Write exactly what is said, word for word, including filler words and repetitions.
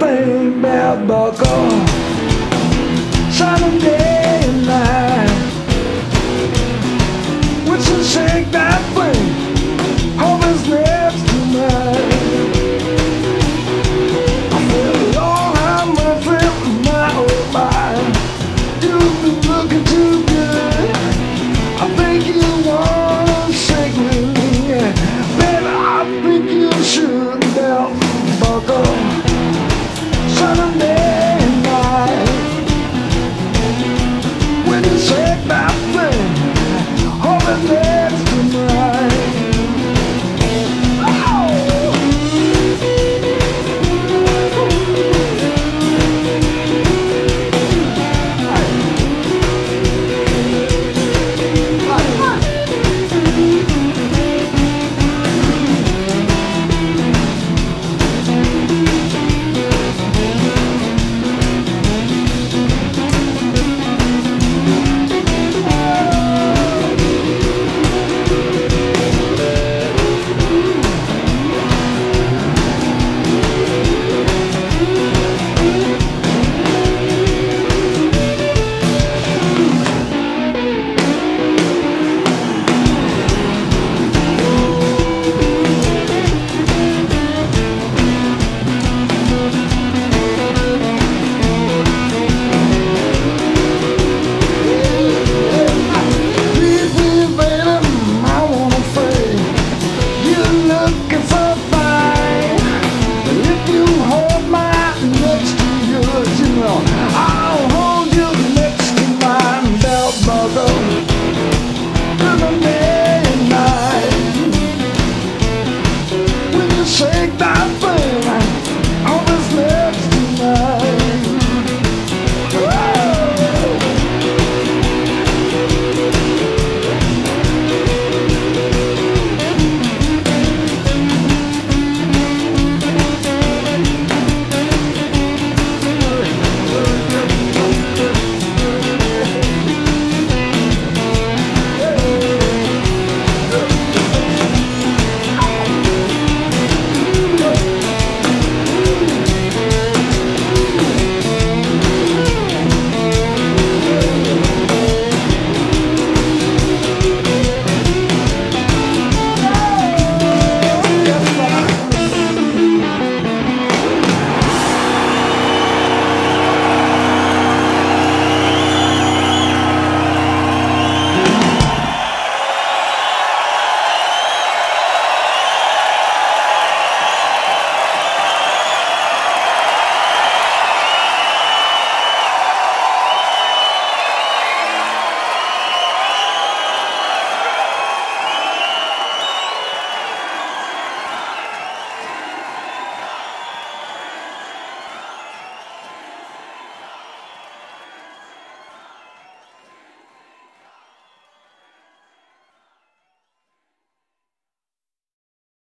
Baby, bỏ con sao